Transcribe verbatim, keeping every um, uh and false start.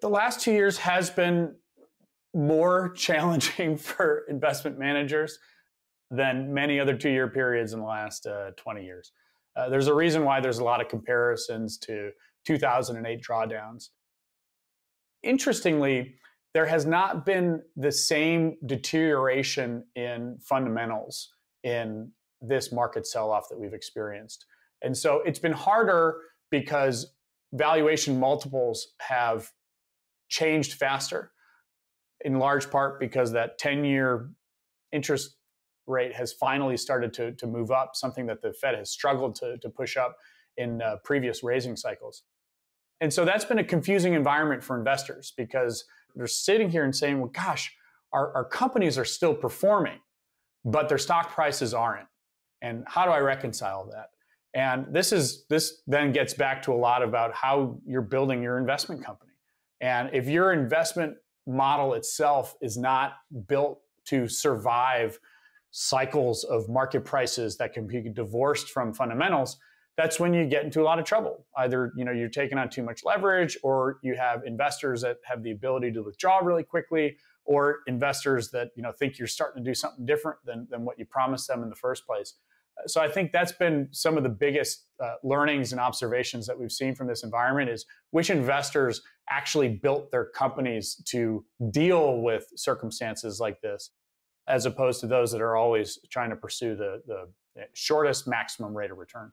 The last two years has been more challenging for investment managers than many other two-year periods in the last uh, twenty years. Uh, there's a reason why there's a lot of comparisons to two thousand eight drawdowns. Interestingly, there has not been the same deterioration in fundamentals in this market sell-off that we've experienced. And so it's been harder because valuation multiples have changed faster, in large part because that ten-year interest rate has finally started to, to move up, something that the Fed has struggled to, to push up in uh, previous raising cycles. And so that's been a confusing environment for investors because they're sitting here and saying, well, gosh, our, our companies are still performing, but their stock prices aren't. And how do I reconcile that? And this is this then gets back to a lot about how you're building your investment company. And if your investment model itself is not built to survive cycles of market prices that can be divorced from fundamentals, that's when you get into a lot of trouble. Either, you know, you're taking on too much leverage, or you have investors that have the ability to withdraw really quickly, or investors that, you know, think you're starting to do something different than, than what you promised them in the first place. So I think that's been some of the biggest uh, learnings and observations that we've seen from this environment is which investors actually built their companies to deal with circumstances like this, as opposed to those that are always trying to pursue the, the shortest maximum rate of return.